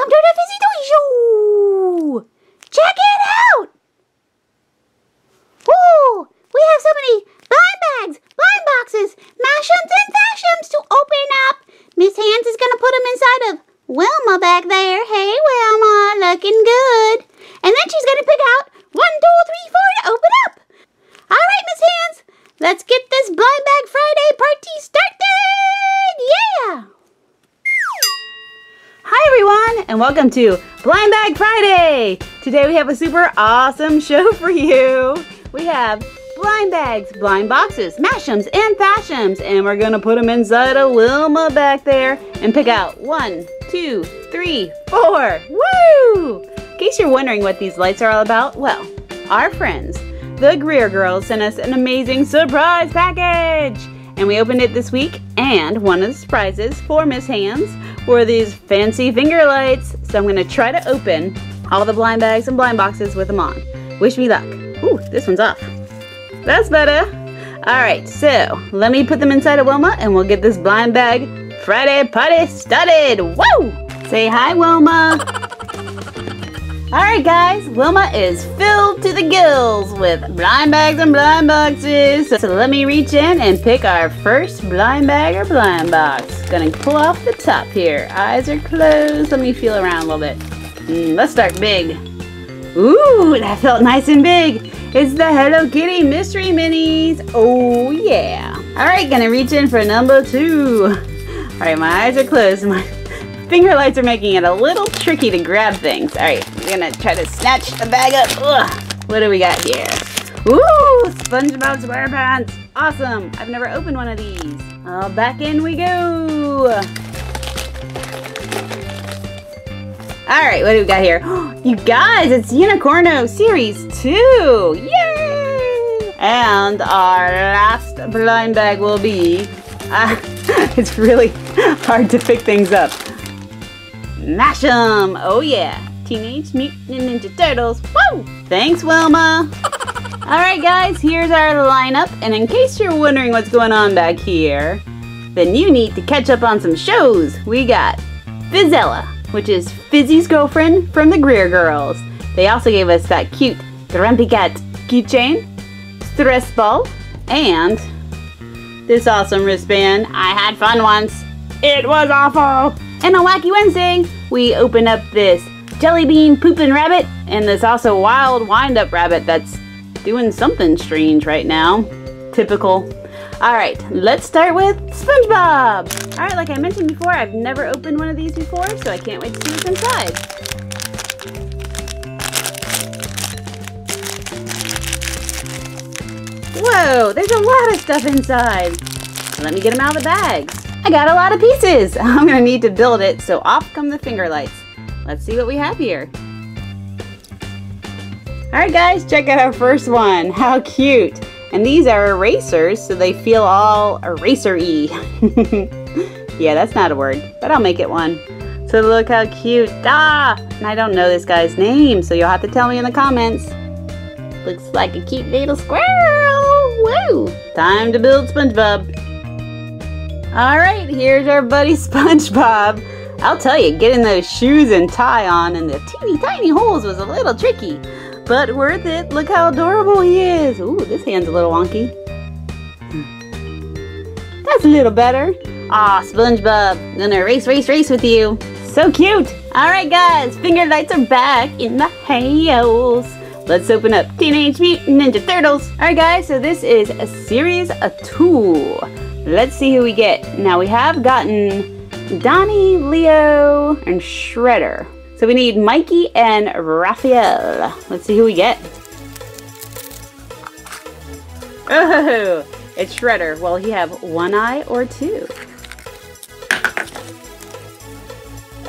Welcome to the Fizzy Show! Check it out! Woo! We have so many blind bags, blind boxes, mashems, and fashems to open up. Miss Hans is going to put them inside of Wilma back there. Hey, Wilma, looking good. And then she's going to pick out 1, 2, 3, 4 to open up. All right, Miss Hans, let's get this Blind Bag Friday party started. Yeah! Hi, everyone, and welcome to Blind Bag Friday. Today we have a super awesome show for you. We have blind bags, blind boxes, mashems, and fashems, and we're gonna put them inside of Wilma back there and pick out 1, 2, 3, 4. Woo! In case you're wondering what these lights are all about, well, our friends, the Greer Girls, sent us an amazing surprise package, and we opened it this week. And one of the surprises for Miss Hands were these fancy finger lights. So I'm gonna try to open all the blind bags and blind boxes with them on. Wish me luck. Ooh, this one's off. That's better. Alright, so let me put them inside of Wilma and we'll get this Blind Bag Friday party started. Woo! Say hi, Wilma. Alright, guys, Wilma is filled to the gills with blind bags and blind boxes. So let me reach in and pick our first blind bag or blind box. Gonna pull off the top here. Eyes are closed. Let me feel around a little bit. Let's start big. Ooh, that felt nice and big. It's the Hello Kitty Mystery Minis. Oh, yeah. All right, gonna reach in for number 2. All right, my eyes are closed. My finger lights are making it a little tricky to grab things. All right, I'm gonna try to snatch the bag up. Ugh, what do we got here? Ooh, SpongeBob SquarePants. Awesome, I've never opened one of these. Oh, back in we go. All right, what do we got here? You guys, it's Unicorno Series 2. Yay! And our last blind bag will be... it's really hard to pick things up. Mash 'em! Oh yeah! Teenage Mutant Ninja Turtles. Woo! Thanks, Wilma! Alright guys, here's our lineup. And in case you're wondering what's going on back here, then you need to catch up on some shows. We got Fizzella, which is Fizzy's girlfriend from the Greer Girls. They also gave us that cute grumpy cat keychain, stress ball, and this awesome wristband. I had fun once. It was awful. And on Wacky Wednesday, we open up this jelly bean pooping rabbit and this also wild wind-up rabbit that's doing something strange right now. Typical. All right, let's start with SpongeBob. All right, like I mentioned before, I've never opened one of these before, so I can't wait to see what's inside. Whoa, there's a lot of stuff inside. Let me get them out of the bags. I got a lot of pieces. I'm gonna need to build it, so off come the finger lights. Let's see what we have here. All right, guys, check out our first one. How cute. And these are erasers, so they feel all eraser-y. Yeah, that's not a word, but I'll make it one. So look how cute. Ah! And I don't know this guy's name, so you'll have to tell me in the comments. Looks like a cute little squirrel. Woo! Time to build SpongeBob. All right, here's our buddy SpongeBob. I'll tell you, getting those shoes and tie on and the teeny tiny holes was a little tricky. But worth it. Look how adorable he is. Ooh, this hand's a little wonky. That's a little better. Aw, SpongeBob, I'm gonna race with you. So cute. All right, guys, finger lights are back in the house. Let's open up Teenage Mutant Ninja Turtles. All right, guys, so this is a series of 2. Let's see who we get. Now we have gotten Donnie, Leo, and Shredder. So we need Mikey and Raphael. Let's see who we get. Oh, it's Shredder. Will he have one eye or 2?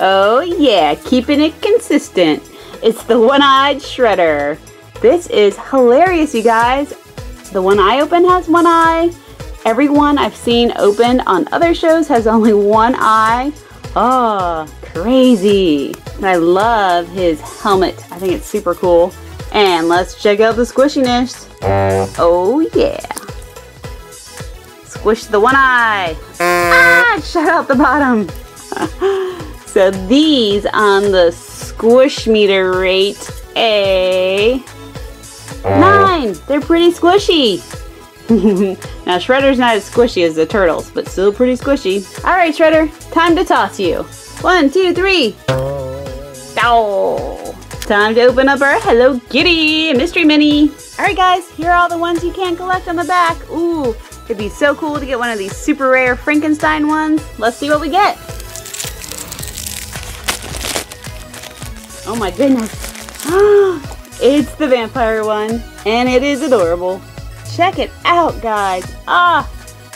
Oh yeah, keeping it consistent. It's the one-eyed Shredder. This is hilarious, you guys. The one I open has one eye. Everyone I've seen open on other shows has only one eye. Oh, crazy. I love his helmet. I think it's super cool. And let's check out the squishiness. Oh yeah. Squish the one eye. Ah, shut out the bottom. So these on the squish meter rate a 9. They're pretty squishy. Now Shredder's not as squishy as the turtles, but still pretty squishy. Alright Shredder, time to toss you. 1, 2, 3. Ow. Time to open up our Hello Kitty Mystery Mini. Alright guys, here are all the ones you can't collect on the back. Ooh, it'd be so cool to get one of these super rare Frankenstein ones. Let's see what we get. Oh my goodness. It's the vampire one, and it is adorable. Check it out, guys. Ah,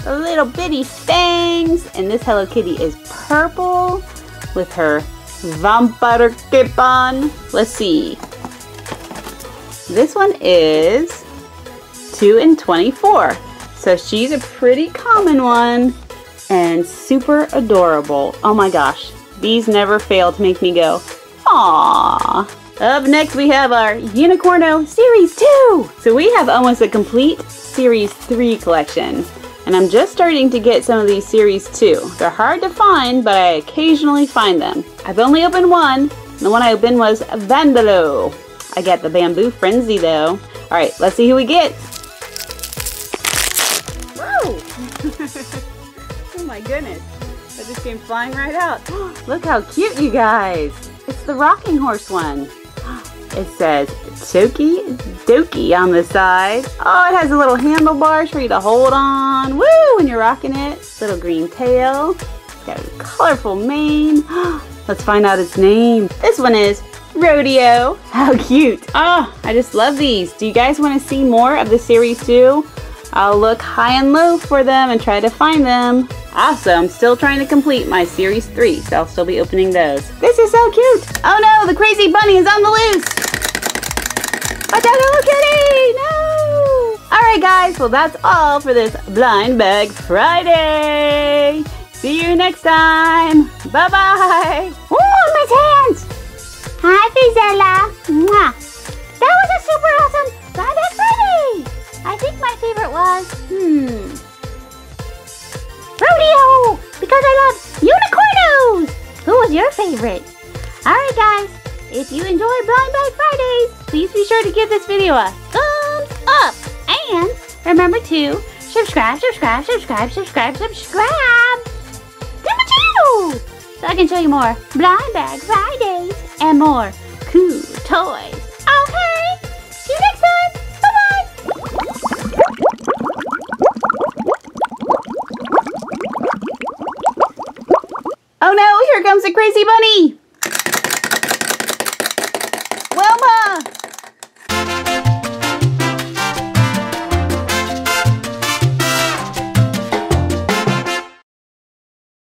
the little bitty fangs. And this Hello Kitty is purple with her vampire cape on. Let's see. This one is 2 and 24. So she's a pretty common one and super adorable. Oh my gosh. These never fail to make me go, aww. Up next, we have our Unicorno Series 2. So we have almost a complete Series 3 collection. And I'm just starting to get some of these Series 2. They're hard to find, but I occasionally find them. I've only opened one. And the one I opened was Vandalow. I got the Bamboo Frenzy, though. All right, let's see who we get. Whoa! Oh my goodness. That just came flying right out. Look how cute, you guys. It's the rocking horse one. It says Tokidoki on the side. Oh, it has a little handlebars for you to hold on. Woo, when you're rocking it. Little green tail. It's got a colorful mane. Let's find out its name. This one is Rodeo. How cute. Oh, I just love these. Do you guys want to see more of the Series 2? I'll look high and low for them and try to find them. Also, I'm still trying to complete my Series 3, so I'll still be opening those. This is so cute. Oh no, the crazy bunny is on the loose. Watch out, Hello Kitty! No! Alright guys, well that's all for this Blind Bag Friday. See you next time. Bye-bye. Ooh, my hands! Hi, Fizzella. Mwah. That was a super awesome Blind Bag Friday. I think my favorite was, Rodeo! Because I love unicornos! Who was your favorite? Alright guys, if you enjoy Blind Bag Fridays, please be sure to give this video a thumbs up! And remember to subscribe to my channel! So I can show you more Blind Bag Fridays and more cool toys. Okay! See you next time! Oh no, here comes the crazy bunny!